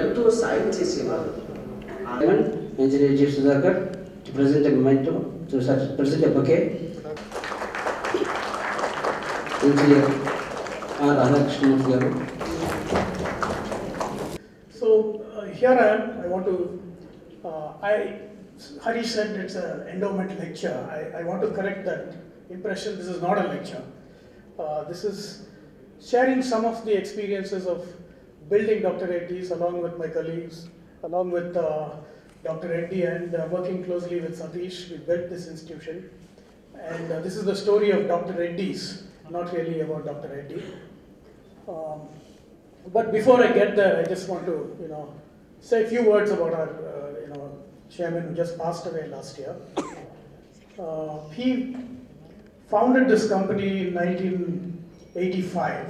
ఎంతో సాయం చేసేవారు. Engineer G V Sudhakar present memento to sir present bouquet engineer ఆ Radhakrishnamurthy garu. So here I want to Hari said it's an endowment lecture. I want to correct that impression. This is not a lecture. This is sharing some of the experiences of building Dr. Reddy's along with my colleagues, along with Dr. Reddy and working closely with Satish. We built this institution, and this is the story of Dr. Reddy's, not really about Dr. Reddy. But before I get there, I just want to say a few words about our chairman who just passed away last year. He founded this company in 1985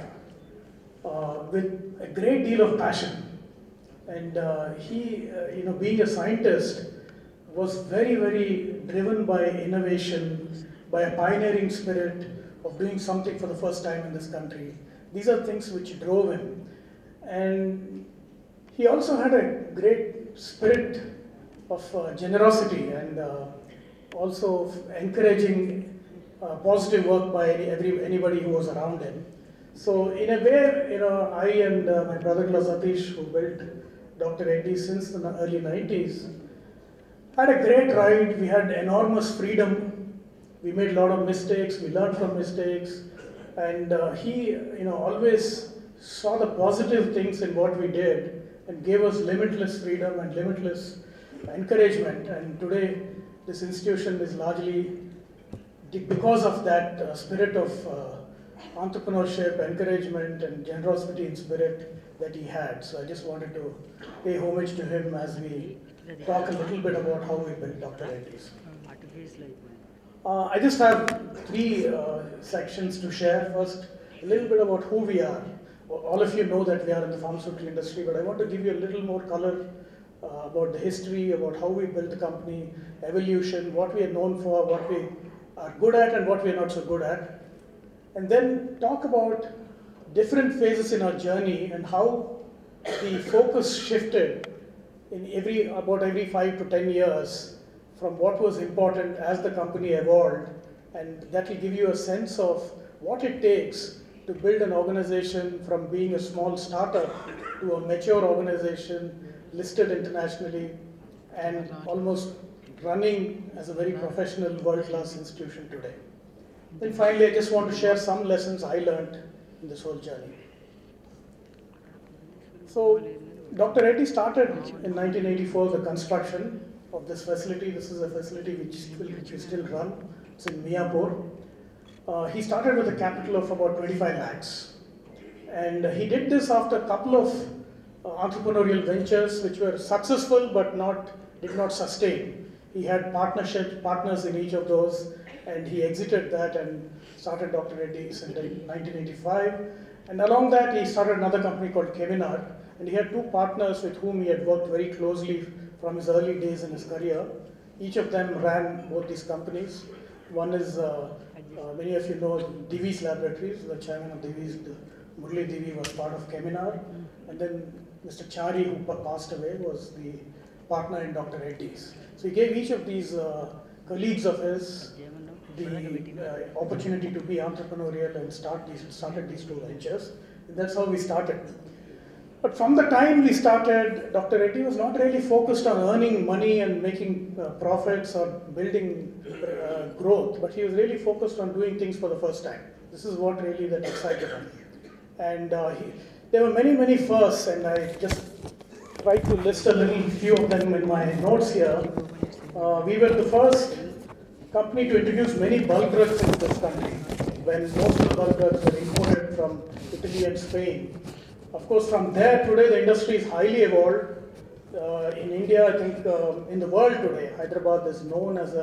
with a great deal of passion, and he, being a scientist, was very, very driven by innovation, by a pioneering spirit of doing something for the first time in this country. These are things which drove him, and he also had a great spirit of generosity and also encouraging positive work by anybody who was around him. So in a way, I and my brother-in-law Satish, who built Dr. Reddy since the early 90s, had a great ride. We had enormous freedom. We made a lot of mistakes. We learned from mistakes, and he, always saw the positive things in what we did and gave us limitless freedom and limitless encouragement. And today this institution is largely because of that spirit of entrepreneurship, encouragement and generosity in spirit that he had. So I just wanted to pay homage to him as we talk a little bit about how we built Dr. Reddy's. I just have three sections to share. First, a little bit about who we are. All of you know that we are in the pharmaceutical industry, but I want to give you a little more color about the history, about how we built the company, evolution, what we are known for, what we are good at and what we are not so good at. And then talk about different phases in our journey and how the focus shifted in about every 5 to 10 years from what was important as the company evolved. And that will give you a sense of what it takes to build an organization from being a small startup to a mature organization, listed internationally and almost running as a very professional world-class institution today. Then finally, I just want to share some lessons I learned in this whole journey. So Dr. Reddy started in 1984 the construction of this facility. This is a facility which we still run. It's in Miapur. He started with a capital of about 25 lakhs. And he did this after a couple of entrepreneurial ventures which were successful but did not sustain. He had partners in each of those, and he exited that and started Dr. Reddy's in 1985. And along that he started another company called Kemenar, and he had two partners with whom he had worked very closely from his early days in his career. Each of them ran both these companies. One is, many of you know, Divis Laboratories. The chairman of Divis, Murali Divi, was part of Kemenar. And then Mr. Chari, who passed away, was the partner in Dr. Reddy's. So he gave each of these colleagues of his the opportunity to be entrepreneurial and started these two ventures. And that's how we started. But from the time we started, Dr. Reddy was not really focused on earning money and making profits or building growth, but he was really focused on doing things for the first time. This is what really that excited him. And there were many, many firsts, and I just tried to list a little few of them in my notes here. We were the first company to introduce many bulk drugs in this country, when most of the bulk drugs were imported from Italy and Spain. Of course, from there, today the industry is highly evolved. In India, I think in the world today, Hyderabad is known as a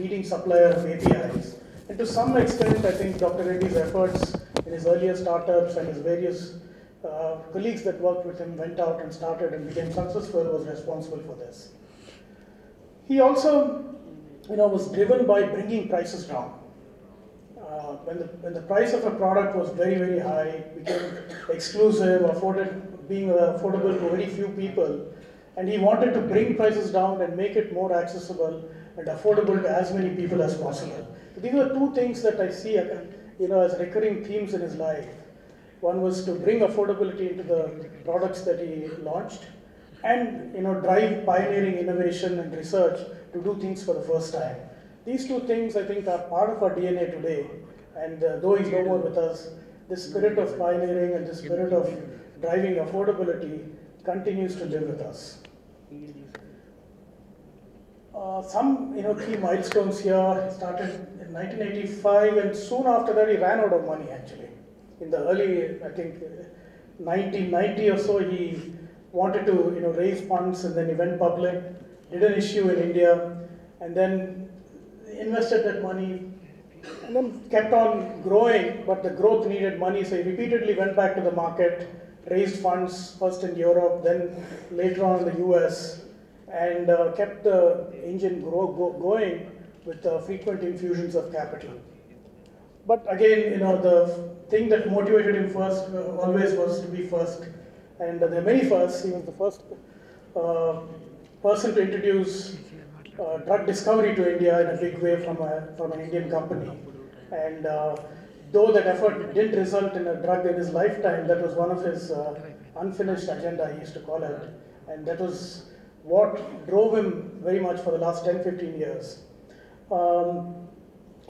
leading supplier of APIs. And to some extent, I think Dr. Reddy's efforts in his earlier startups and his various colleagues that worked with him went out and started and became successful was responsible for this. He also, was driven by bringing prices down. When the price of a product was very, very high, became exclusive, afforded being affordable to very few people, and he wanted to bring prices down and make it more accessible and affordable to as many people as possible. So these were two things that I see, as recurring themes in his life. One was to bring affordability into the products that he launched, and drive pioneering innovation and research to do things for the first time. These two things, I think, are part of our DNA today. And though he's no more with us, the spirit of pioneering and the spirit of driving affordability continues to live with us. Some key milestones here. Started in 1985, and soon after that he ran out of money actually. In the early, I think, 1990 or so, he wanted to raise funds, and then he went public, did an issue in India, and then invested that money, and then kept on growing, but the growth needed money, so he repeatedly went back to the market, raised funds first in Europe, then later on in the US, and kept the engine going with frequent infusions of capital. But again, the thing that motivated him first always was to be first, and there are many firsts. He was the first person to introduce drug discovery to India in a big way from an Indian company. And though that effort didn't result in a drug in his lifetime, that was one of his unfinished agenda, he used to call it. And that was what drove him very much for the last 10-15 years.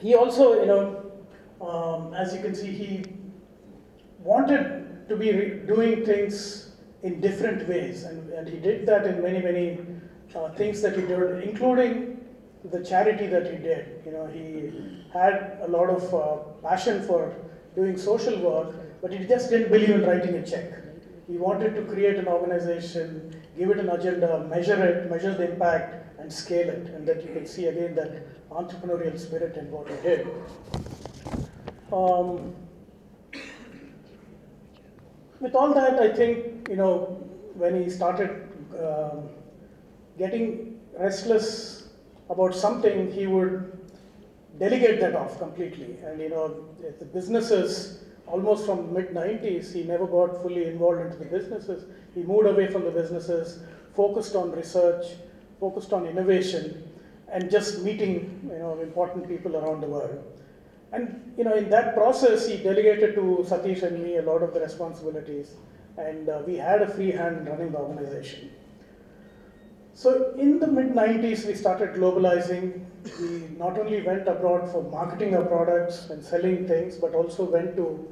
He also, as you can see, he wanted to be doing things in different ways. And he did that in many things that he did, including the charity that he did. He had a lot of passion for doing social work, but he just didn't believe in writing a check. He wanted to create an organization, give it an agenda, measure the impact, and scale it. And that you can see again that entrepreneurial spirit in what he did. With all that, I think, when he started getting restless about something, he would delegate that off completely. And the businesses, almost from mid-90s, he never got fully involved into the businesses. He moved away from the businesses, focused on research, focused on innovation, and just meeting important people around the world. And in that process, he delegated to Satish and me a lot of the responsibilities, and we had a free hand in running the organization. So in the mid-90s, we started globalizing. We not only went abroad for marketing our products and selling things, but also went to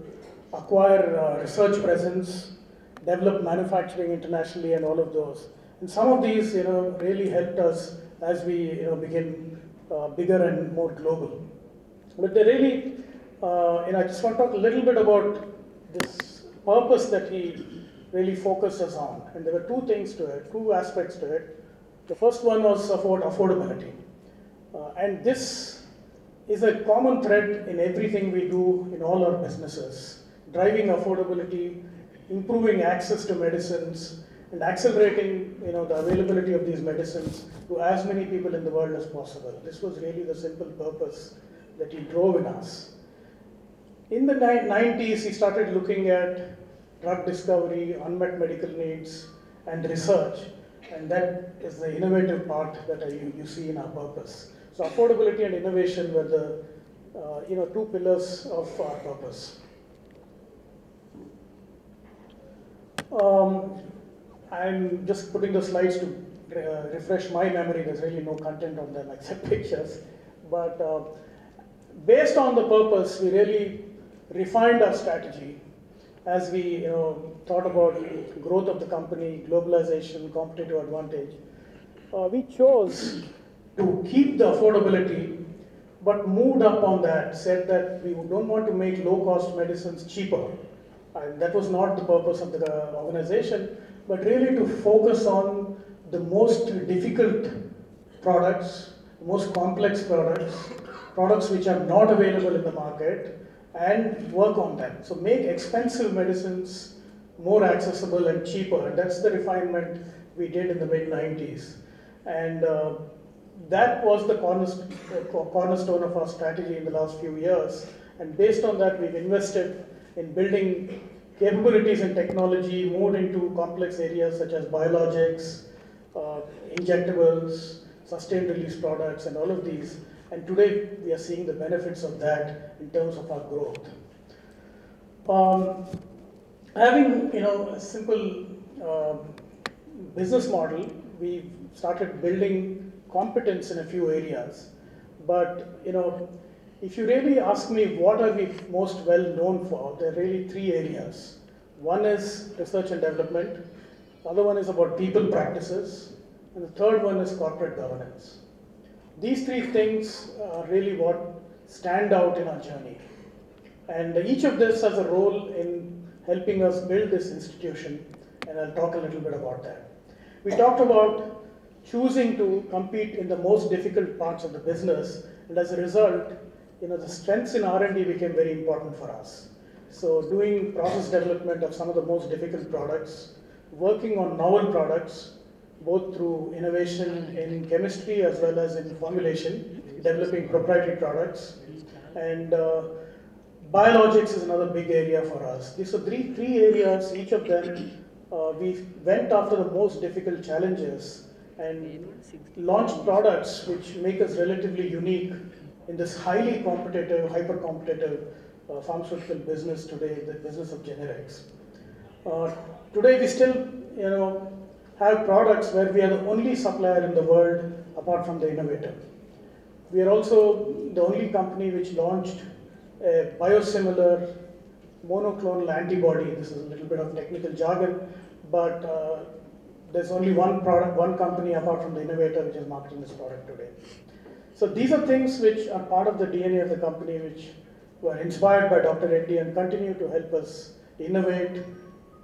acquire research presence, develop manufacturing internationally, and all of those. And some of these, really helped us as we, became bigger and more global. But they really, I just want to talk a little bit about this purpose that he really focused us on. And there were two things to it, two aspects to it. The first one was about affordability. And this is a common thread in everything we do in all our businesses. Driving affordability, improving access to medicines, and accelerating the availability of these medicines to as many people in the world as possible. This was really the simple purpose that he drove in us. In the 90s, he started looking at drug discovery, unmet medical needs, and research. And that is the innovative part that you see in our purpose. So affordability and innovation were the two pillars of our purpose. I'm just putting the slides to refresh my memory. There's really no content on them except pictures. But based on the purpose, we really refined our strategy as we thought about growth of the company, globalization, competitive advantage. We chose to keep the affordability, but moved up on that, said that we don't want to make low-cost medicines cheaper. And that was not the purpose of the organization, but really to focus on the most difficult products, most complex products which are not available in the market, and work on them. So make expensive medicines more accessible and cheaper. And that's the refinement we did in the mid-90s. And that was the cornerstone of our strategy in the last few years. And based on that, we've invested in building capabilities in technology, moved into complex areas such as biologics, injectables, sustained release products, and all of these. And today we are seeing the benefits of that in terms of our growth. Having a simple business model, we started building competence in a few areas. But if you really ask me what are we most well known for, there are really three areas. One is research and development, the other one is about people practices, and the third one is corporate governance. These three things are really what stand out in our journey. And each of this has a role in helping us build this institution, and I'll talk a little bit about that. We talked about choosing to compete in the most difficult parts of the business, and as a result, the strengths in R&D became very important for us. So doing process development of some of the most difficult products, working on novel products, both through innovation in chemistry as well as in formulation, developing proprietary products, and biologics is another big area for us. These are three areas, each of them we went after the most difficult challenges and launched products which make us relatively unique in this highly competitive, hyper-competitive pharmaceutical business today, the business of generics. Today we still, have products where we are the only supplier in the world apart from the innovator. We are also the only company which launched a biosimilar monoclonal antibody. This is a little bit of technical jargon, but there's only one company apart from the innovator which is marketing this product today. So these are things which are part of the DNA of the company, which were inspired by Dr. Reddy and continue to help us innovate,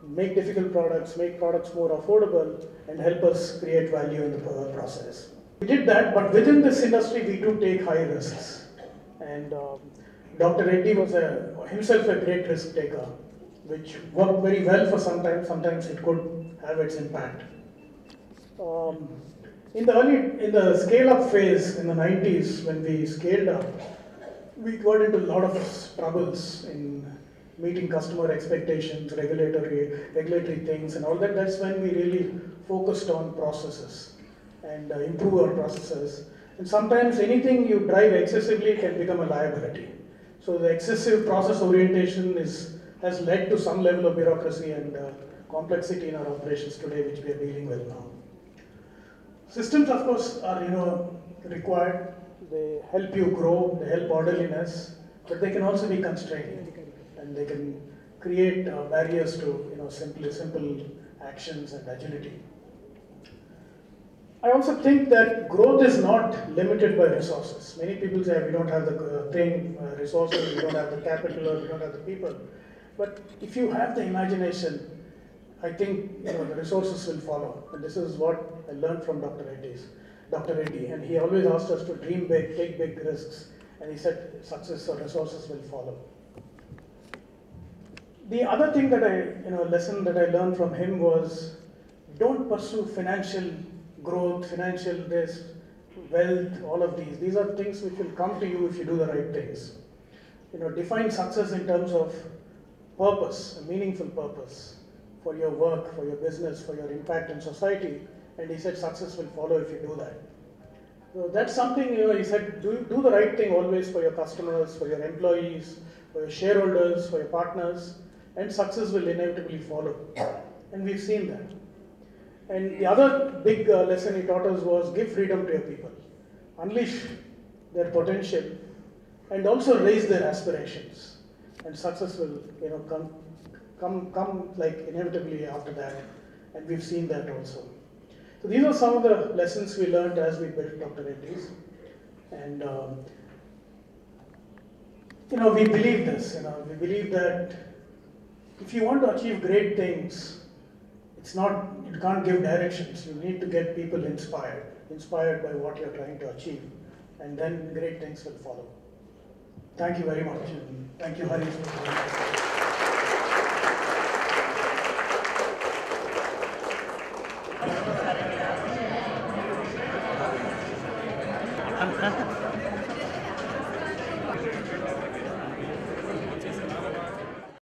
make difficult products, make products more affordable, and help us create value in the process. We did that, but within this industry, we do take high risks. And Dr. Reddy was himself a great risk taker, which worked very well for some time. Sometimes it could have its impact. In the scale-up phase in the 90s, when we scaled up, we got into a lot of troubles in meeting customer expectations, regulatory things and all that. That's when we really focused on processes and improve our processes. And sometimes anything you drive excessively can become a liability. So the excessive process orientation has led to some level of bureaucracy and complexity in our operations today, which we are dealing with now. Systems, of course, are required. They help you grow, they help orderliness, but they can also be constraining. And they can create barriers to simple actions and agility. I also think that growth is not limited by resources. Many people say we don't have the resources, we don't have the capital, or we don't have the people. But if you have the imagination, I think the resources will follow. And this is what I learned from Dr. Reddy, and he always asked us to dream big, take big risks, and he said success or resources will follow. The other thing that lesson that I learned from him was, don't pursue financial growth, financial risk, wealth, all of these. These are things which will come to you if you do the right things. Define success in terms of purpose, a meaningful purpose for your work, for your business, for your impact in society. And he said success will follow if you do that. So that's something, he said, do the right thing always for your customers, for your employees, for your shareholders, for your partners. And success will inevitably follow, and we've seen that. And the other big lesson he taught us was give freedom to your people, unleash their potential, and also raise their aspirations. And success will, come like inevitably after that, and we've seen that also. So these are some of the lessons we learned as we built Dr. Reddy's, and we believe this. We believe that. If you want to achieve great things, you can't give directions. You need to get people inspired by what you're trying to achieve, and then great things will follow. Thank you very much. Thank you, Hari.